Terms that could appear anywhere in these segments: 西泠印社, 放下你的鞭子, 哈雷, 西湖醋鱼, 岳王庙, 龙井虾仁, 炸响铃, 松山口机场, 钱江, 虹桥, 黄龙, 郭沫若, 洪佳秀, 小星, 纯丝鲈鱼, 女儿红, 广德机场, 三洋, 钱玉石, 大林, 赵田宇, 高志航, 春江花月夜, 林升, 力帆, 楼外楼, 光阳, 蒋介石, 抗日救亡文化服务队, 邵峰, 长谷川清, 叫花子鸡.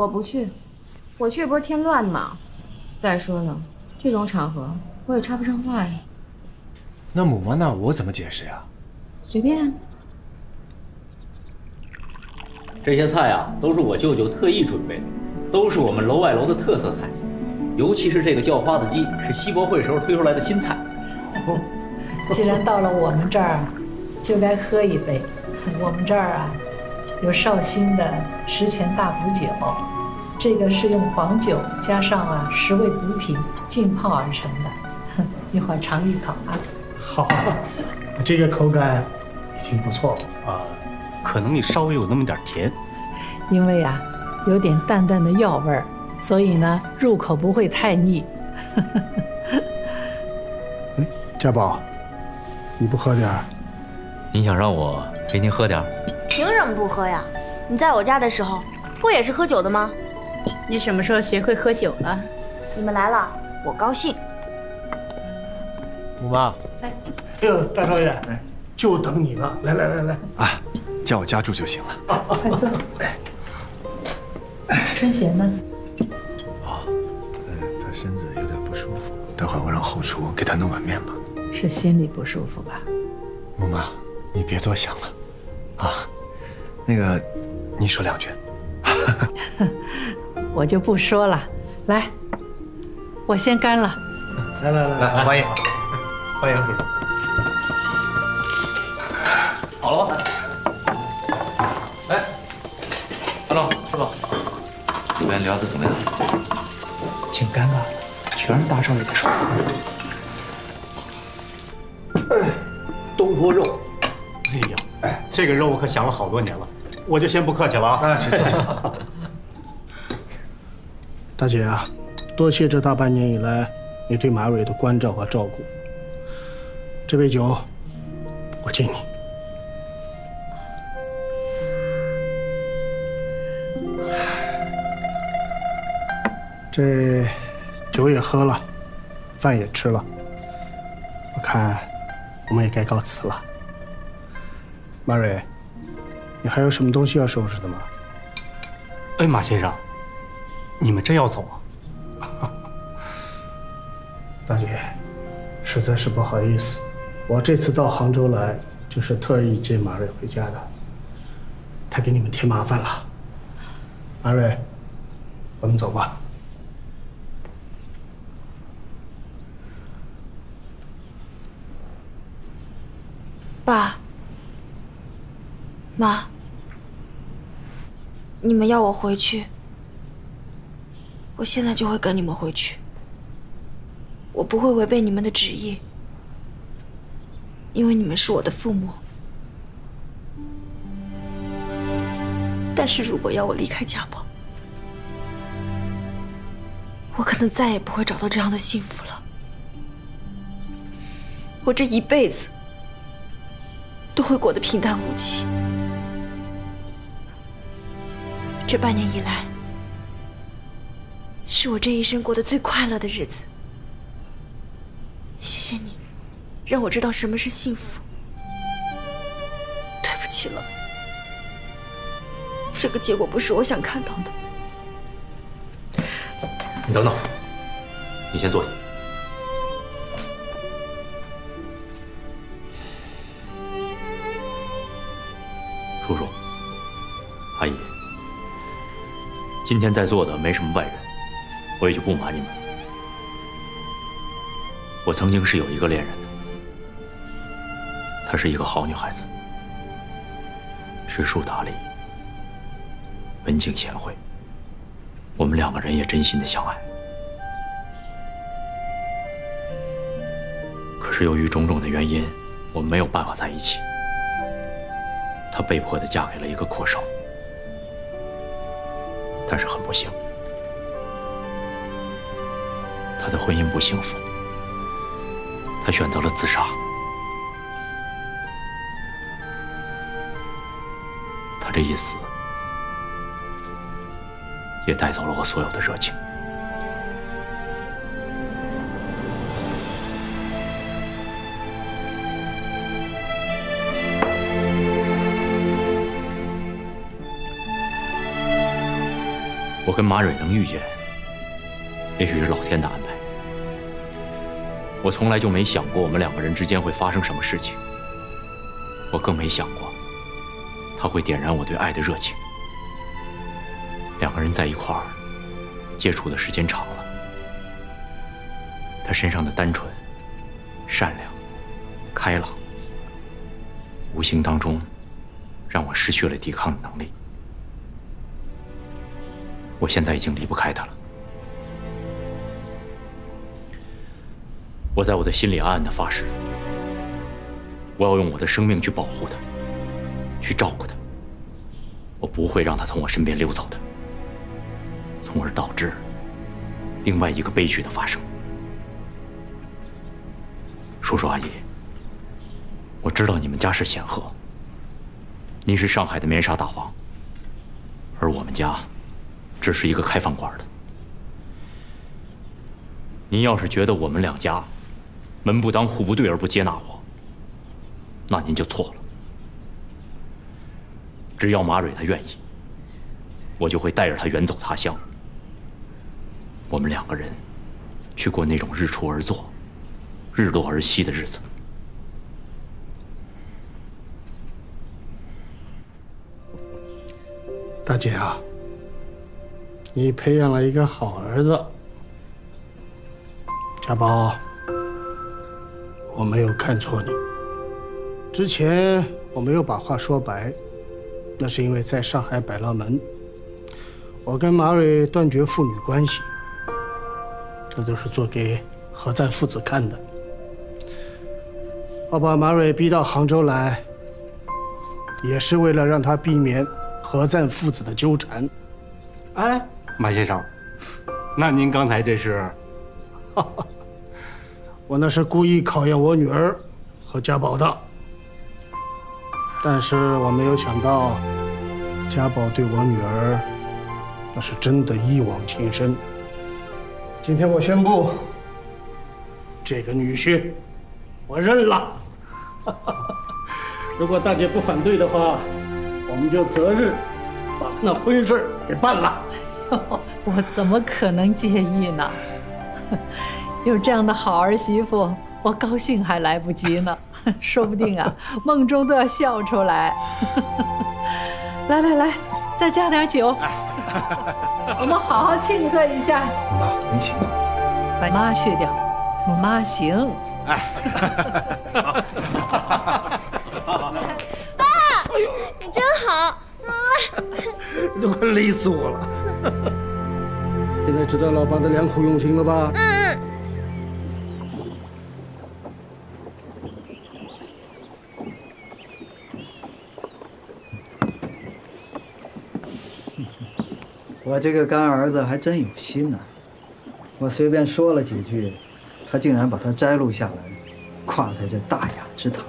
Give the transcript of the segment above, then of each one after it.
我不去，我去不是添乱吗？再说了，这种场合我也插不上话呀。那母妈那我怎么解释呀？随便。这些菜啊，都是我舅舅特意准备的，都是我们楼外楼的特色菜，尤其是这个叫花子鸡，是西博会时候推出来的新菜。哦，既然到了我们这儿，就该喝一杯。我们这儿啊。 有绍兴的十全大补酒，这个是用黄酒加上十味补品浸泡而成的，一会儿尝一口啊。好，这个口感挺不错啊，可能你稍微有那么点甜，因为有点淡淡的药味儿，所以呢入口不会太腻。哎，家宝，你不喝点儿？您想让我陪您喝点儿？ 凭什么不喝呀？你在我家的时候，不也是喝酒的吗？你什么时候学会喝酒了？你们来了，我高兴。母妈，哎，哎呦，大少爷，就等你了！来来来来啊，叫我家住就行了。快坐。春贤呢？啊，他身子有点不舒服，待会儿我让后厨给他弄碗面吧。是心里不舒服吧？母妈，你别多想了，啊。 那个，你说两句，我就不说了。来，我先干了。来来来来，欢迎，欢迎叔叔。好了吧？哎，安龙，师傅，昨天聊的怎么样？挺尴尬的，全是大少爷的手。东坡肉，哎呀，哎，这个肉我可想了好多年了。 我就先不客气了啊！去去去！大姐啊，多谢这大半年以来你对马蕊的关照和照顾。这杯酒，我敬你。这酒也喝了，饭也吃了，我看我们也该告辞了。马蕊。 你还有什么东西要收拾的吗？哎，马先生，你们真要走啊？大姐，实在是不好意思，我这次到杭州来就是特意接马蕊回家的，她给你们添麻烦了。马蕊，我们走吧。爸。 妈，你们要我回去，我现在就会跟你们回去。我不会违背你们的旨意，因为你们是我的父母。但是如果要我离开家宝，我可能再也不会找到这样的幸福了。我这一辈子都会过得平淡无奇。 这半年以来，是我这一生过得最快乐的日子。谢谢你，让我知道什么是幸福。对不起了，这个结果不是我想看到的。你等等，你先坐下。叔叔，阿姨。 今天在座的没什么外人，我也就不瞒你们了。我曾经是有一个恋人的，她是一个好女孩子，知书达理，文静贤惠。我们两个人也真心的相爱。可是由于种种的原因，我们没有办法在一起。她被迫的嫁给了一个阔少。 但是很不幸，她的婚姻不幸福，她选择了自杀。她这一死，也带走了我所有的热情。我跟马蕊能遇见，也许是老天的安排。我从来就没想过我们两个人之间会发生什么事情，我更没想过他会点燃我对爱的热情。两个人在一块儿接触的时间长了，他身上的单纯、善良、开朗，无形当中让我失去了抵抗的能力。 我现在已经离不开他了。我在我的心里暗暗的发誓，我要用我的生命去保护他，去照顾他。我不会让他从我身边溜走的，从而导致另外一个悲剧的发生。叔叔阿姨，我知道你们家世显赫，您是上海的棉纱大王，而我们家…… 只是一个开饭馆的。您要是觉得我们两家门不当户不对而不接纳我，那您就错了。只要马蕊她愿意，我就会带着她远走他乡。我们两个人去过那种日出而作、日落而息的日子。 大姐啊！ 你培养了一个好儿子，家宝，我没有看错你。之前我没有把话说白，那是因为在上海摆了门，我跟马蕊断绝父女关系，这都是做给何赞父子看的。我把马蕊逼到杭州来，也是为了让他避免何赞父子的纠缠。哎。 马先生，那您刚才这是？我那是故意考验我女儿和家宝的，但是我没有想到，家宝对我女儿那是真的一往情深。今天我宣布，这个女婿我认了。如果大姐不反对的话，我们就择日把那婚事给办了。 我怎么可能介意呢？有这样的好儿媳妇，我高兴还来不及呢，说不定啊，梦中都要笑出来。来来来，再加点酒，我们好好庆贺一下。妈，您请。把妈去掉，妈行。哎，爸，你真好。 你都快累死我了！现在知道老爸的良苦用心了吧？嗯。我这个干儿子还真有心呢，我随便说了几句，他竟然把它摘录下来，挂在这大雅之堂。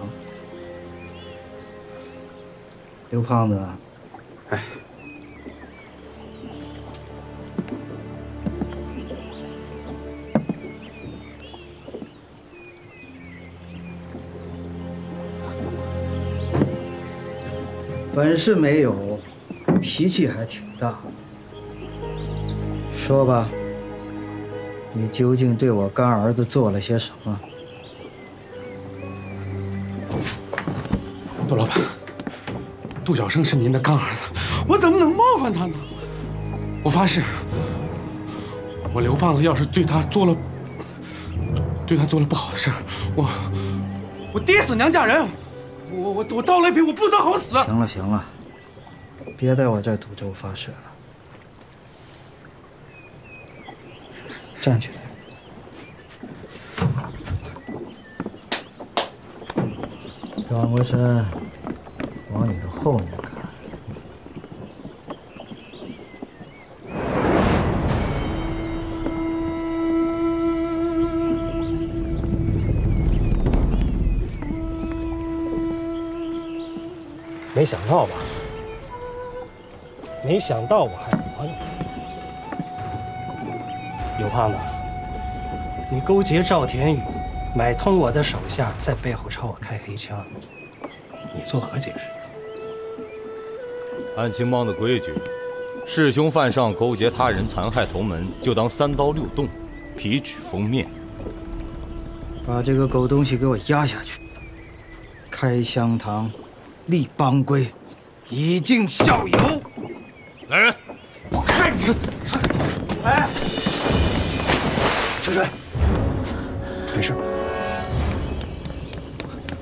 刘胖子。 哎，本事没有，脾气还挺大。说吧，你究竟对我干儿子做了些什么？杜老板，杜小生是您的干儿子。 我怎么能冒犯他呢？我发誓，我刘胖子要是对他做了不好的事儿，我爹死娘嫁人，我遭雷劈，我不得好死！行了行了，别在我这赌咒发誓了，站起来。 转过身，往你的后面看。 没想到吧？没想到我还活着。刘胖子，你勾结赵田宇，买通我的手下，在背后朝我开黑枪，你作何解释？按青帮的规矩，弑凶犯上勾结他人残害同门，就当3刀6洞，皮脂封面。把这个狗东西给我压下去！开香堂，立帮规，以儆效尤。来人！我看你！哎，秋水，没事。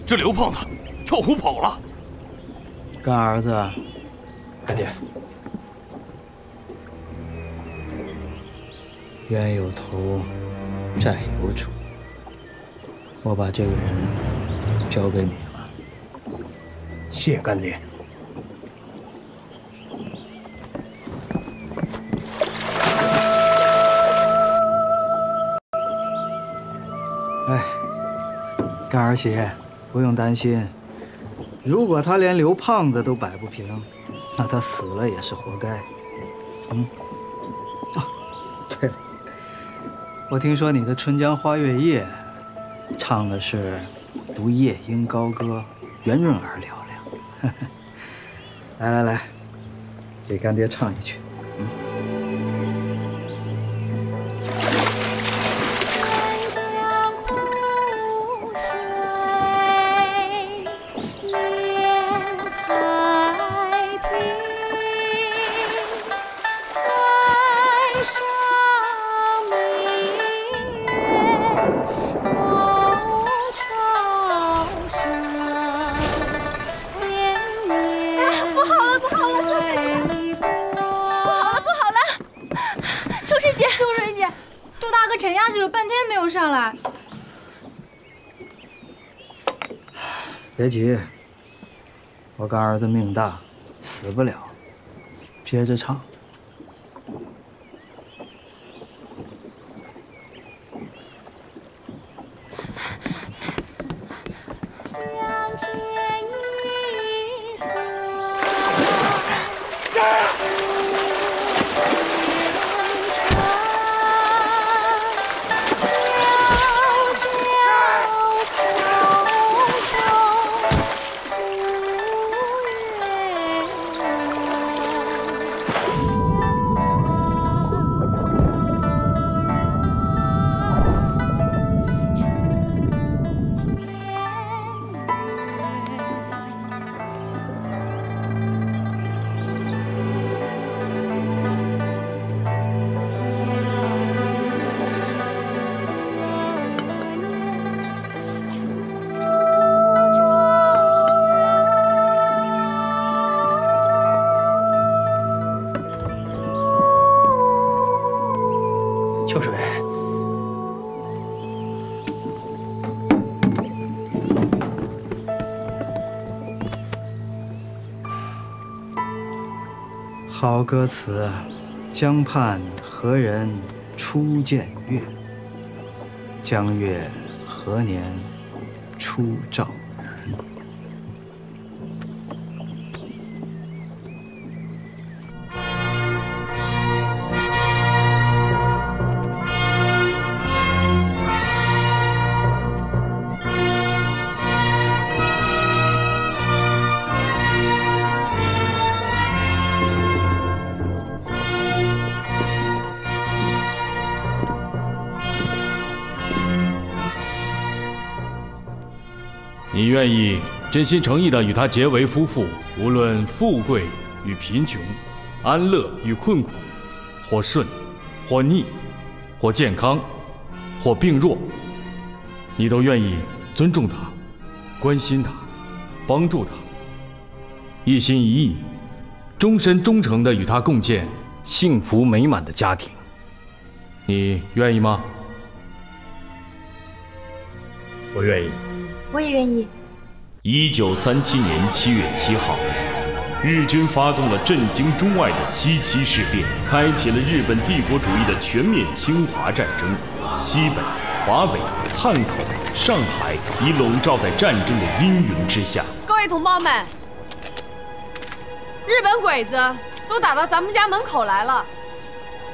这刘胖子跳湖跑了。干儿子，干爹。 冤有头，债有主。我把这个人交给你了，谢干爹。哎，干儿媳不用担心，如果他连刘胖子都摆不平，那他死了也是活该。嗯。 我听说你的《春江花月夜》唱的是“如夜莺高歌，圆润而嘹亮”。来来来，给干爹唱一曲。嗯。别急，我干儿子命大，死不了。接着唱。秋水，好歌词，江畔何人初见月？江月何年初照人？ 你愿意真心诚意地与他结为夫妇，无论富贵与贫穷，安乐与困苦，或顺，或逆，或健康，或病弱，你都愿意尊重他，关心他，帮助他，一心一意，终身忠诚地与他共建幸福美满的家庭。你愿意吗？我愿意。 我也愿意。1937年7月7号，日军发动了震惊中外的7七事变，开启了日本帝国主义的全面侵华战争。西北、华北、汉口、上海已笼罩在战争的阴云之下。各位同胞们，日本鬼子都打到咱们家门口来了，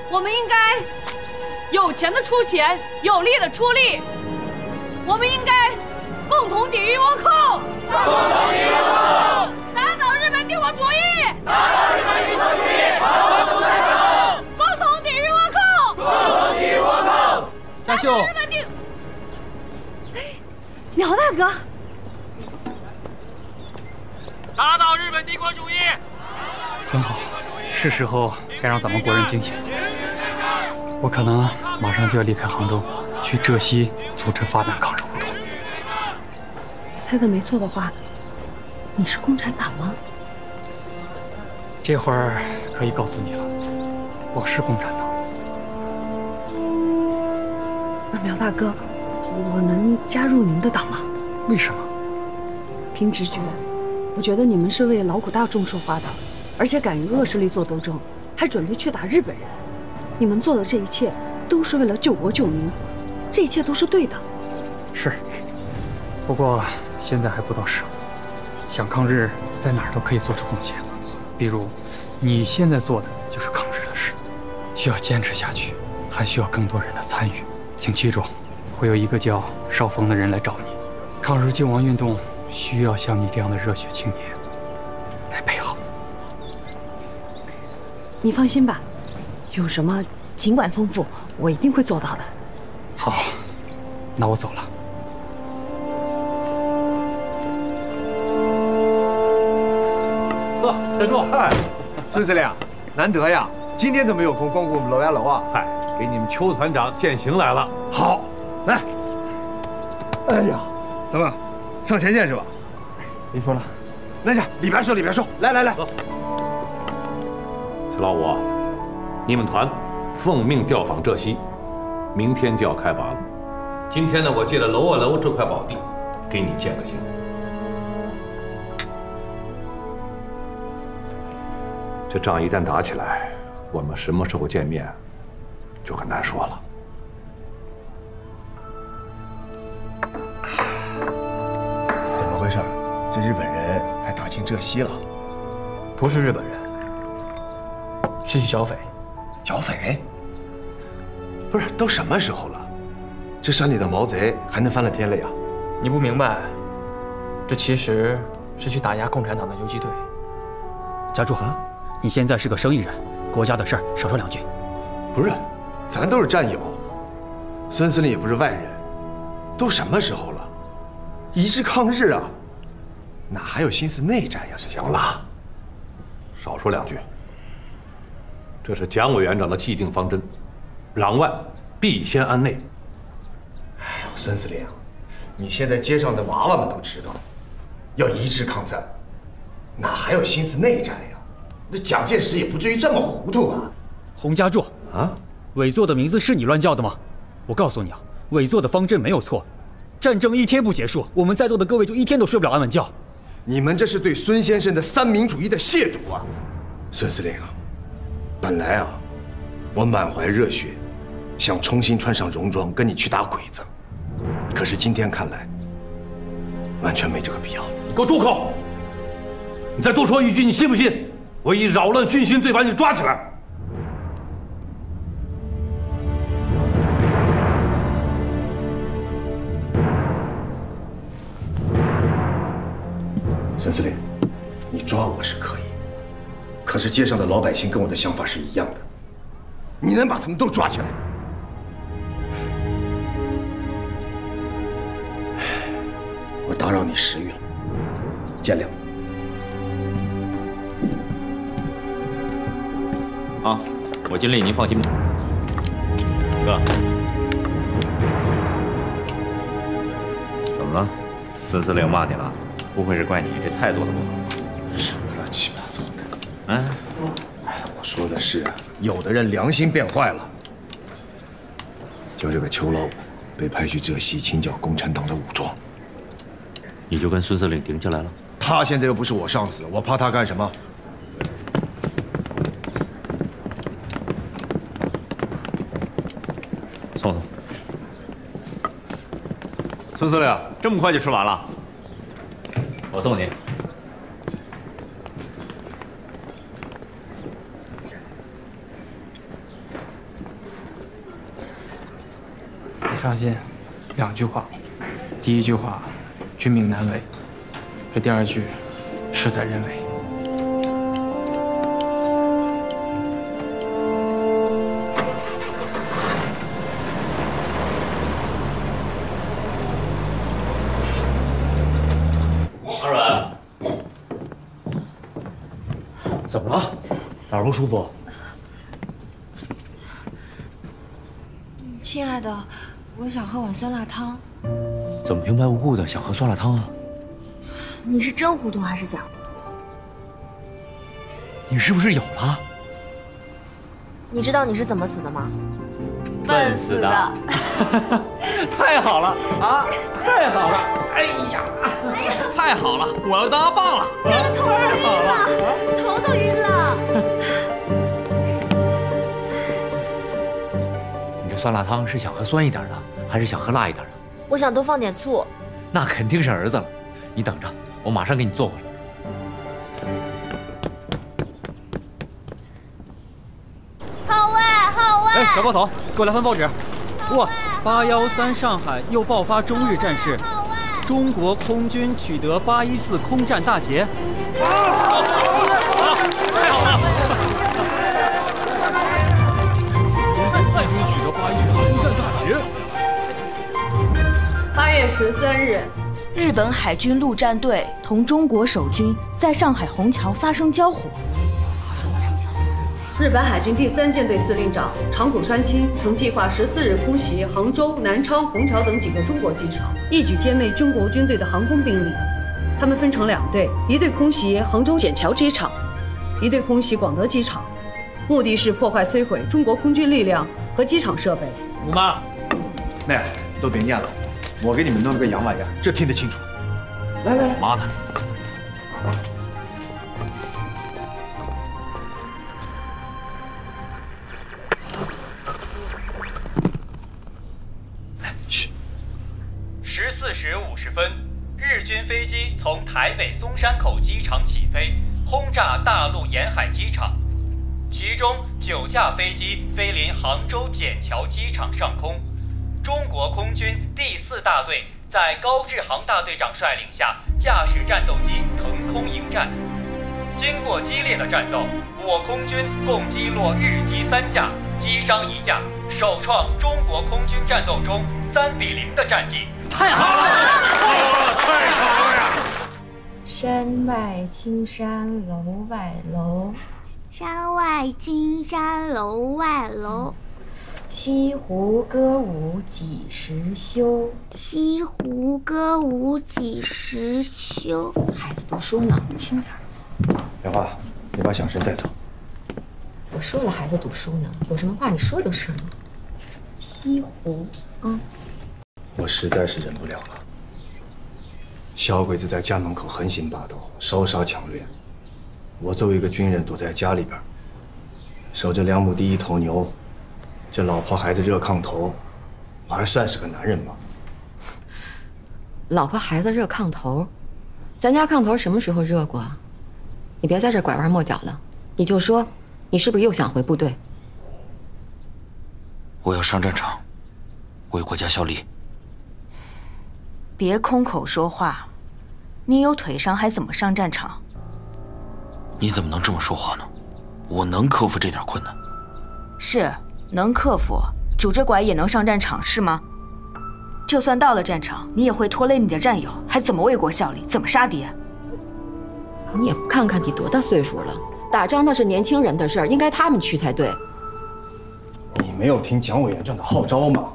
我们应该有钱的出钱，有力的出力，我们应该。 共同抵御倭寇！共同抵御倭寇！打倒日本帝国主义！打倒日本帝国主义！很好，是时候该让咱们国人惊醒。我可能马上就要离开杭州，去浙西组织发展抗日武装。猜的没错的话，你是共产党吗？这会儿可以告诉你了，我是共产党。那苗大哥，我能加入你们的党吗？为什么？凭直觉。 我觉得你们是为劳苦大众说话的，而且敢与恶势力做斗争，还准备去打日本人。你们做的这一切都是为了救国救民，这一切都是对的。是，不过现在还不到时候。想抗日，在哪儿都可以做出贡献，比如你现在做的就是抗日的事，需要坚持下去，还需要更多人的参与。请记住，会有一个叫邵峰的人来找你。抗日救亡运动。 需要像你这样的热血青年来背后。你放心吧，有什么尽管吩咐，我一定会做到的。好，那我走了。 哥，站住！嗨，孙司令，难得呀，今天怎么有空光顾我们楼家楼啊？嗨，给你们邱团长践行来了。好，来。哎呀，怎么？ 上前线是吧？别说了，那下里边说里边说，来，走。小老五，你们团奉命调访浙西，明天就要开拔了。今天呢，我借了楼啊楼这块宝地，给你践个行。这仗一旦打起来，我们什么时候见面，就很难说了。 回事？这日本人还打进浙西了？不是日本人，是去剿匪。剿匪？不是，都什么时候了？这山里的毛贼还能翻了天了呀？你不明白，这其实是去打压共产党的游击队。家柱啊，你现在是个生意人，国家的事儿少说两句。不是，咱都是战友，孙司令也不是外人，都什么时候了？ 一致抗日啊，哪还有心思内战呀？行了，少说两句。这是蒋委员长的既定方针，攘外必先安内。哎呦，孙司令，你现在街上的娃娃们都知道，要一致抗战，哪还有心思内战呀？那蒋介石也不至于这么糊涂吧？洪家柱啊，伪作的名字是你乱叫的吗？我告诉你啊，伪作的方针没有错。 战争一天不结束，我们在座的各位就一天都睡不了安稳觉。你们这是对孙先生的三民主义的亵渎啊！孙司令啊，本来啊，我满怀热血，想重新穿上戎装跟你去打鬼子，可是今天看来，完全没这个必要了。你给我住口！你再多说一句，你信不信？我以扰乱军心罪把你抓起来！ 孙司令，你抓我是可以，可是街上的老百姓跟我的想法是一样的，你能把他们都抓起来？我打扰你食欲了，见谅。啊，我尽力，您放心吧，哥。怎么了？孙司令骂你了？ 不会是怪你这菜做的不好，什么乱七八糟的？哎，我说的是，有的人良心变坏了。就这个邱老五被派去浙西清剿共产党的武装，你就跟孙司令顶起来了？他现在又不是我上司，我怕他干什么？送送。孙司令，这么快就吃完了？ 我送你。别伤心，两句话。第一句话，君命难违；这第二句，事在人为。 怎么了？哪儿不舒服？亲爱的，我想喝碗酸辣汤。怎么平白无故的想喝酸辣汤啊？你是真糊涂还是假糊涂？你是不是有了？你知道你是怎么死的吗？笨死的。太好了啊！太好了！哎呀！ 太好了，我要当阿爸了！这个头都晕了，头都晕了。你这酸辣汤是想喝酸一点的，还是想喝辣一点的？我想多放点醋。那肯定是儿子了，你等着，我马上给你做过来。浩威，浩威！哎，小包头，给我来份报纸。哇，813上海又爆发中日战事。 中国空军取得814空战大捷，好，好，好，太好了！空军取得814空战大捷。8月13日，日本海军陆战队同中国守军在上海虹桥发生交火。日本海军第三舰队司令长长谷川清曾计划14日空袭杭州、南昌、虹桥等几个中国机场。 一举歼灭中国军队的航空兵力，他们分成两队，一队空袭杭州笕桥机场，一队空袭广德机场，目的是破坏、摧毁中国空军力量和机场设备。姑妈，妹，都别念了，我给你们弄了个洋玩意儿，这听得清楚。来来来，妈呢？嘘。 14时50分，日军飞机从台北松山口机场起飞，轰炸大陆沿海机场，其中9架飞机飞临杭州笕桥机场上空。中国空军第4大队在高志航大队长率领下，驾驶战斗机腾空迎战。经过激烈的战斗，我空军共击落日机3架，击伤1架，首创中国空军战斗中3-0的战绩。 太好了，太好了，太好了！山外青山楼外楼，山外青山楼外楼。西湖歌舞几时休？西湖歌舞几时休？孩子读书呢，轻点儿。莲花，你把响声带走。我说了，孩子读书呢，有什么话你说就是了。西湖，嗯。 我实在是忍不了了。小鬼子在家门口横行霸道，烧杀抢掠。我作为一个军人，躲在家里边，守着2亩地1头牛，这老婆孩子热炕头，我还算是个男人吗？老婆孩子热炕头，咱家炕头什么时候热过啊？你别在这拐弯抹角了，你就说，你是不是又想回部队？我要上战场，为国家效力。 别空口说话，你有腿伤还怎么上战场？你怎么能这么说话呢？我能克服这点困难，是能克服，拄着拐也能上战场是吗？就算到了战场，你也会拖累你的战友，还怎么为国效力？怎么杀敌？你也不看看你多大岁数了，打仗那是年轻人的事儿，应该他们去才对。你没有听蒋委员长的号召吗？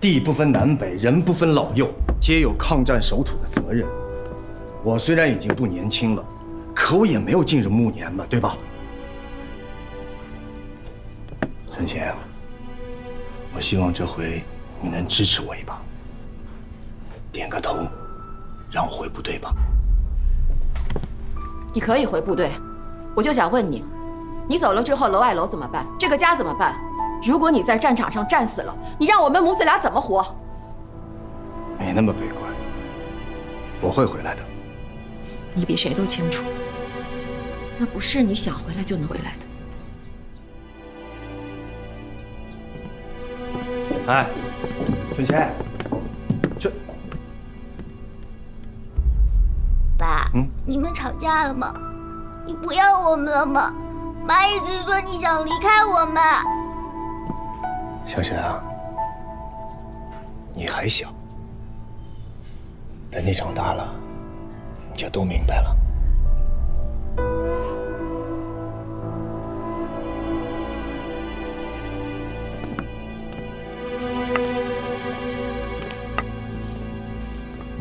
地不分南北，人不分老幼，皆有抗战守土的责任。我虽然已经不年轻了，可我也没有进入暮年嘛，对吧？陈贤，我希望这回你能支持我一把，点个头，让我回部队吧。你可以回部队，我就想问你，你走了之后，楼外楼怎么办？这个家怎么办？ 如果你在战场上战死了，你让我们母子俩怎么活？没那么悲观，我会回来的。你比谁都清楚，那不是你想回来就能回来的。哎，春贤，这……爸，你们吵架了吗？你不要我们了吗？妈一直说你想离开我们。 小沈啊，你还小，等你长大了，你就都明白了。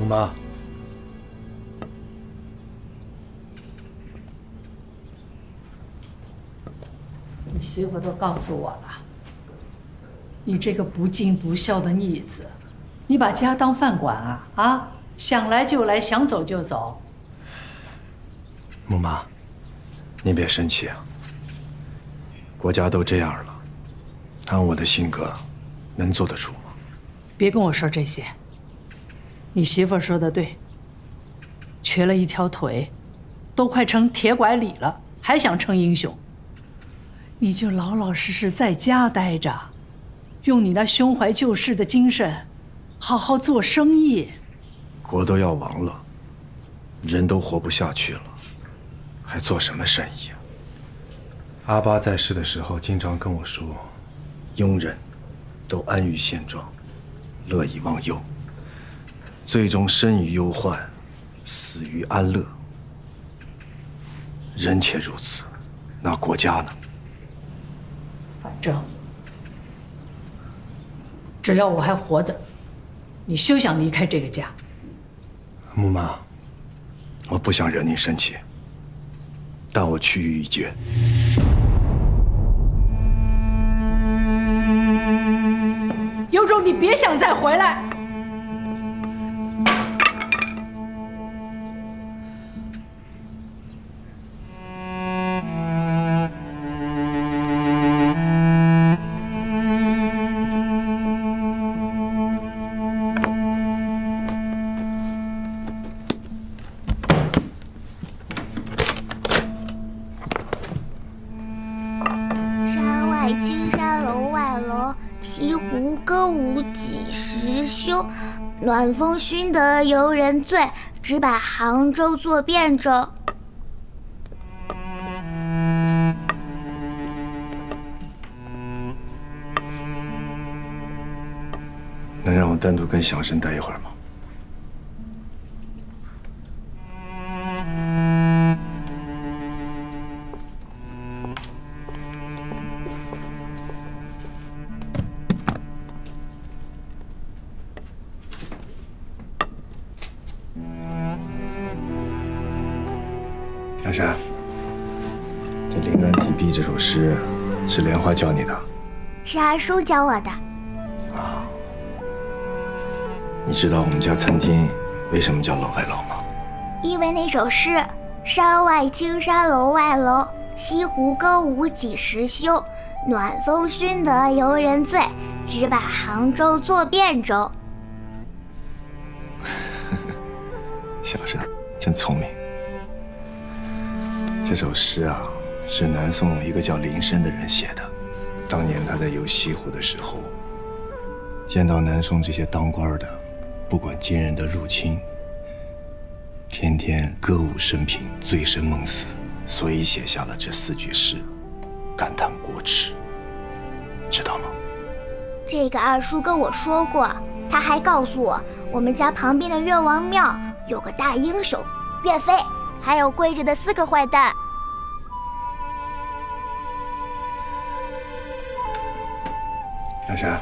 吗？你媳妇都告诉我了，你这个不尽不孝的逆子，你把家当饭馆啊啊！想来就来，想走就走。穆妈，您别生气啊。国家都这样了，按我的性格，能做得出吗？别跟我说这些。 你媳妇说的对，瘸了一条腿，都快成铁拐李了，还想称英雄？你就老老实实在家待着，用你那胸怀救世的精神，好好做生意。国都要亡了，人都活不下去了，还做什么生意啊？阿爸在世的时候经常跟我说，庸人，都安于现状，乐以忘忧。 最终生于忧患，死于安乐。人且如此，那国家呢？反正只要我还活着，你休想离开这个家。穆妈，我不想惹您生气，但我屈于一决。 有种你别想再回来！ 暖风熏得游人醉，只把杭州作汴州。能让我单独跟响声待一会儿吗？是莲花教你的，是阿叔教我的。啊，你知道我们家餐厅为什么叫楼外楼吗？因为那首诗“山外青山楼外楼，西湖歌舞几时休？暖风熏得游人醉，只把杭州作汴州。”小生真聪明。这首诗啊。 是南宋一个叫林升的人写的。当年他在游西湖的时候，见到南宋这些当官的，不管金人的入侵，天天歌舞升平，醉生梦死，所以写下了这四句诗，感叹国耻，知道吗？这个二叔跟我说过，他还告诉我，我们家旁边的岳王庙有个大英雄岳飞，还有跪着的四个坏蛋。 梁山，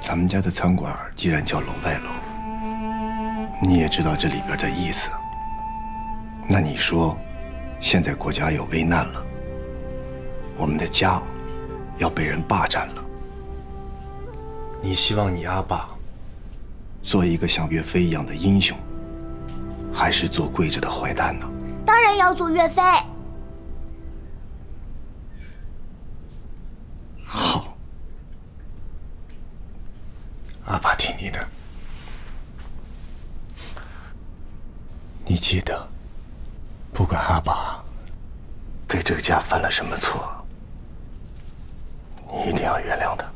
咱们家的餐馆既然叫楼外楼，你也知道这里边的意思。那你说，现在国家有危难了，我们的家要被人霸占了，你希望你阿爸做一个像岳飞一样的英雄，还是做跪着的坏蛋呢？当然要做岳飞。 好，阿爸听你的。你记得，不管阿爸对这个家犯了什么错，你一定要原谅他。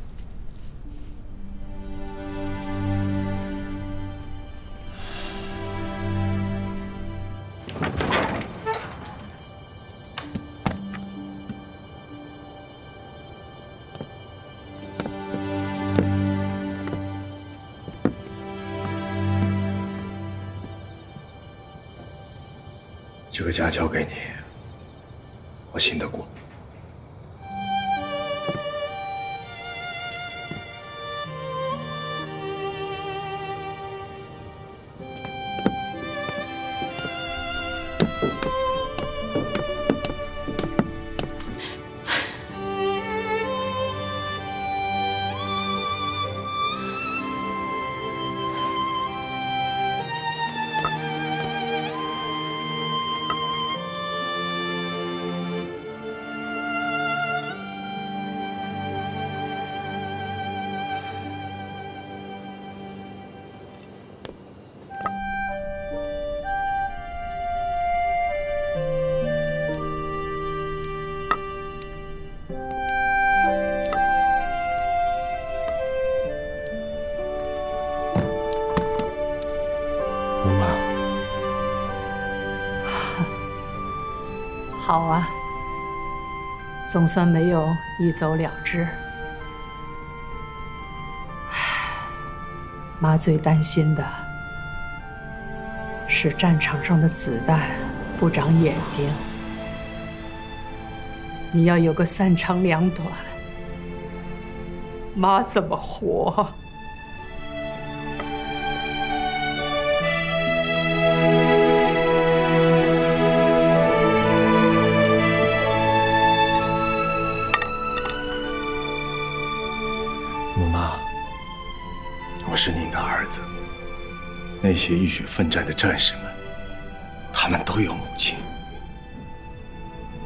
这个家交给你，我信得过。好啊，总算没有一走了之。妈最担心的是战场上的子弹不长眼睛，你要有个三长两短，妈怎么活？ 是您的儿子，那些浴血奋战的战士们，他们都有母亲。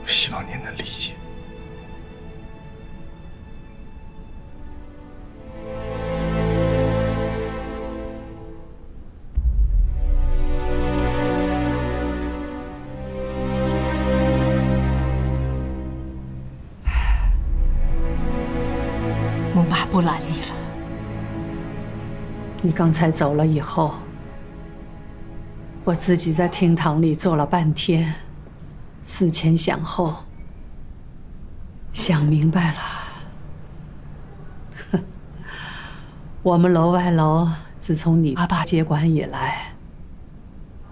希望您能理解。母妈不拦你了。 你刚才走了以后，我自己在厅堂里坐了半天，思前想后，想明白了。我们楼外楼自从你爸爸接管以来，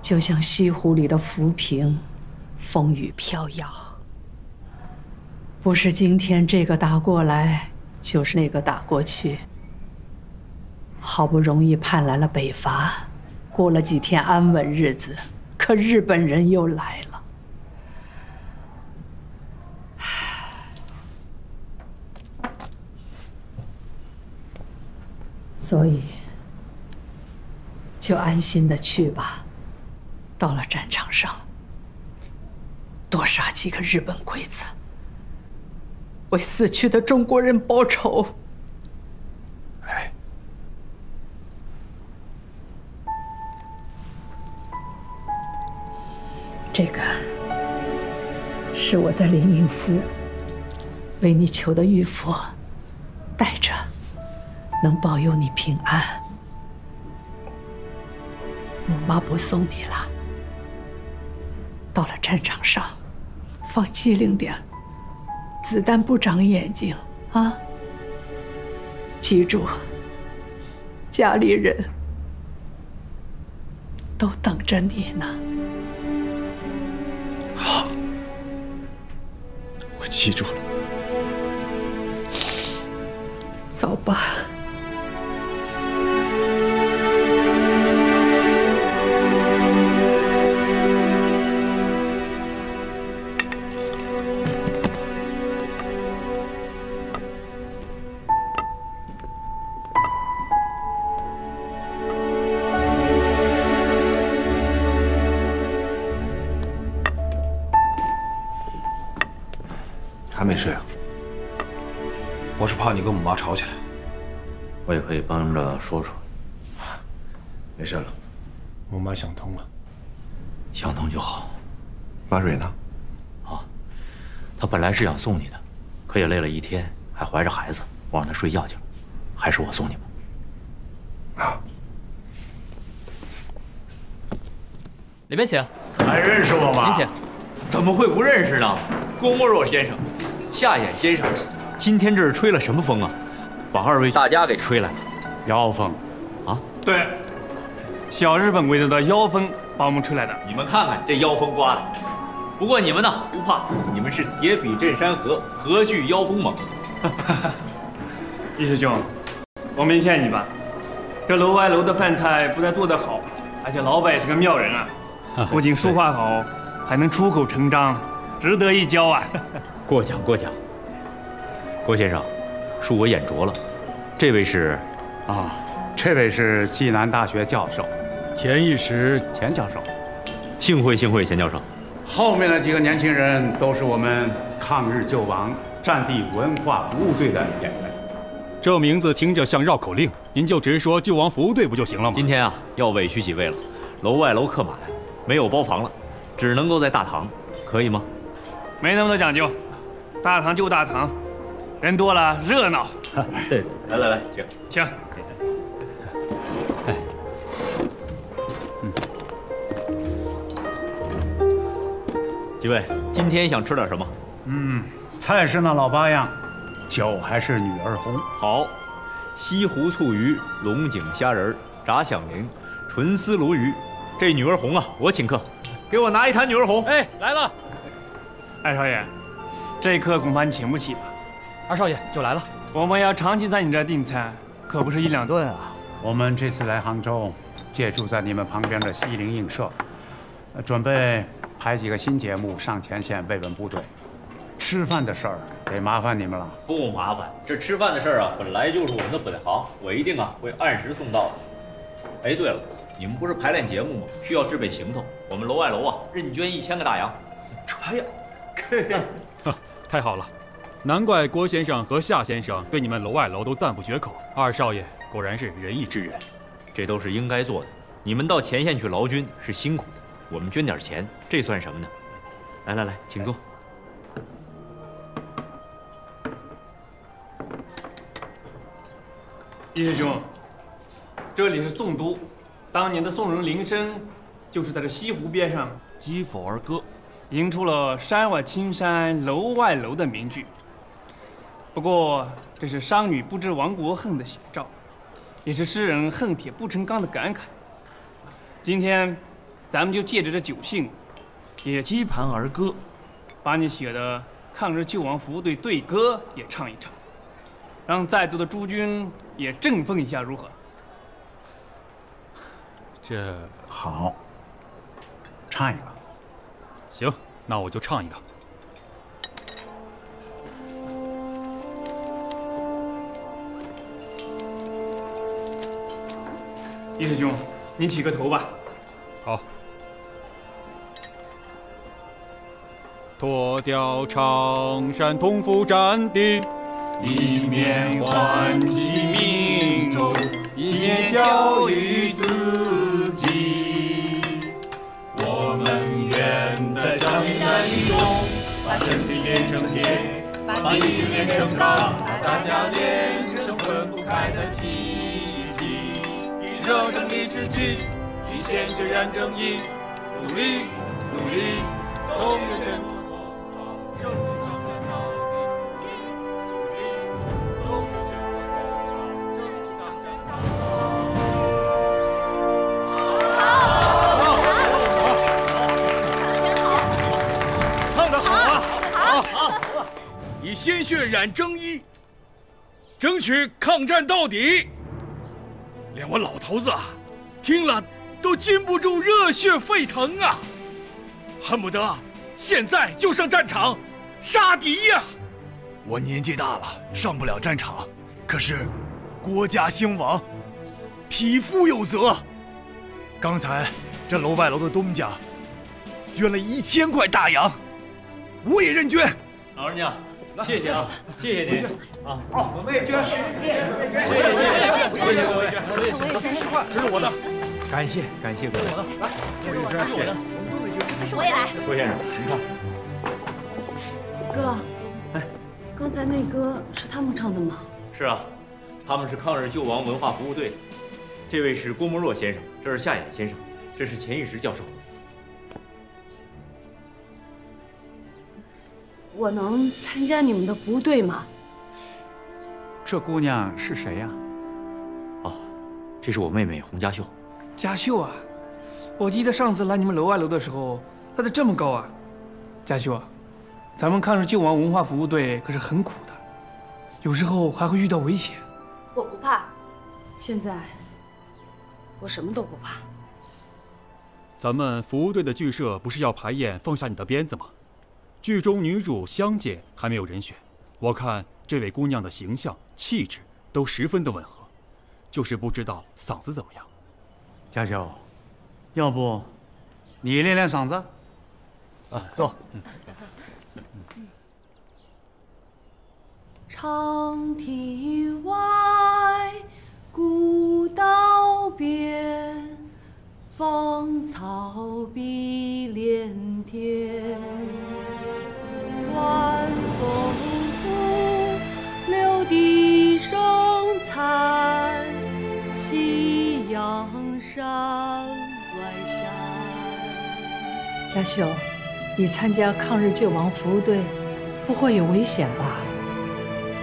就像西湖里的浮萍，风雨飘摇。不是今天这个打过来，就是那个打过去。 好不容易盼来了北伐，过了几天安稳日子，可日本人又来了。所以，就安心的去吧。到了战场上，多杀几个日本鬼子，为死去的中国人报仇。 这个是我在灵隐寺为你求的玉佛，带着，能保佑你平安。母妈不送你了，到了战场上，放机灵点，子弹不长眼睛啊！记住，家里人都等着你呢。 好，我记住了。走吧。我是怕你跟母妈吵起来，我也可以帮着说说。没事了，母妈想通了，想通就好。马蕊呢？啊，她本来是想送你的，可也累了一天，还怀着孩子，我让她睡觉去了，还是我送你吧。啊，里面请。还认识我吗？您请。怎么会不认识呢？郭沫若先生，夏衍先生。 今天这是吹了什么风啊？把二位大家给吹来了，妖风，啊，对，小日本鬼子的妖风把我们吹来的。你们看看这妖风刮的，不过你们呢不怕，你们是铁笔镇山河，何惧妖风猛？易师兄，我没骗你吧？这楼外楼的饭菜不但做得好，而且老板也是个妙人啊，不仅书画好，还能出口成章，值得一交啊！过奖过奖。 郭先生，恕我眼拙了。这位是，啊，这位是暨南大学教授，钱一时钱教授。幸会幸会，钱教授。后面的几个年轻人都是我们抗日救亡战地文化服务队的演员。这名字听着像绕口令，您就直说救亡服务队不就行了吗？今天啊，要委屈几位了。楼外楼客满，没有包房了，只能够在大堂，可以吗？没那么多讲究，大堂就大堂。 人多了热闹，对，来来来，请，请。哎，嗯，几位今天想吃点什么？嗯，菜是那老八样，酒还是女儿红。好，西湖醋鱼、龙井虾仁、炸响铃、纯丝鲈鱼。这女儿红啊，我请客，给我拿一坛女儿红。哎，来了。二少爷，这客恐怕你请不起吧？二少爷，酒来了。我们要长期在你这订餐，可不是一两顿啊。我们这次来杭州，借住在你们旁边的西泠印社，准备拍几个新节目，上前线慰问部队。吃饭的事儿得麻烦你们了。不麻烦，这吃饭的事儿啊，本来就是我们的本行，我一定啊会按时送到的。哎，对了，你们不是排练节目吗？需要制备行头，我们楼外楼啊认捐1000个大洋。哎呀，太好了，难怪郭先生和夏先生对你们楼外楼都赞不绝口。二少爷果然是仁义之人，这都是应该做的。你们到前线去劳军是辛苦的，我们捐点钱，这算什么呢？来来来，请坐。叶师兄，这里是宋都，当年的宋人林深就是在这西湖边上击釜而歌，吟出了“山外青山楼外楼”的名句。不过，这是商女不知亡国恨的写照，也是诗人恨铁不成钢的感慨。今天，咱们就借着这酒兴，也击盘而歌，把你写的抗日救亡服务队队歌也唱一唱。 让在座的诸君也振奋一下，如何？这好，唱一个。行，那我就唱一个。叶师兄，您起个头吧。好。脱掉长衫，同赴战地。 一面唤起民众，一面教育自己。我们愿在枪林弹雨中，把真理变成铁，把意志变成钢，把大家练成分不开的记忆。以热忱以志气，以鲜血染正义，努力，努力，动员全部同胞。 鲜血染征衣，争取抗战到底。连我老头子啊，听了都禁不住热血沸腾啊，恨不得现在就上战场杀敌呀！我年纪大了，上不了战场，可是国家兴亡，匹夫有责。刚才这楼外楼的东家捐了1000块大洋，我也认捐。老人家。 谢谢啊，谢谢您啊！哦，我们也捐，谢谢各位，10块，这是我的，感谢各位，来，这是我的，我也来。郭先生，您看，哥，哎，刚才那歌是他们唱的吗？是啊，他们是抗日救亡文化服务队的。这位是郭沫若先生，这是夏衍先生，这是钱玉石教授。 我能参加你们的服务队吗？这姑娘是谁呀？啊，这是我妹妹洪佳秀。佳秀啊，我记得上次来你们楼外楼的时候，她咋这么高啊？佳秀啊，咱们抗日救亡文化服务队可是很苦的，有时候还会遇到危险。我不怕，现在我什么都不怕。咱们服务队的剧社不是要排演《放下你的鞭子》吗？ 剧中女主香姐还没有人选，我看这位姑娘的形象、气质都十分的吻合，就是不知道嗓子怎么样。佳秀，要不你练练嗓子？啊，走。长堤外，古道边，芳草碧连天。 晚风拂，柳笛声残，夕阳山外山。佳秀，你参加抗日救亡服务队，不会有危险吧？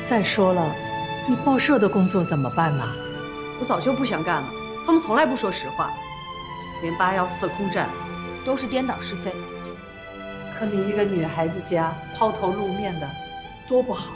再说了，你报社的工作怎么办呢？我早就不想干了，他们从来不说实话，连814空战都是颠倒是非。可你一个女孩子家抛头露面的，多不好。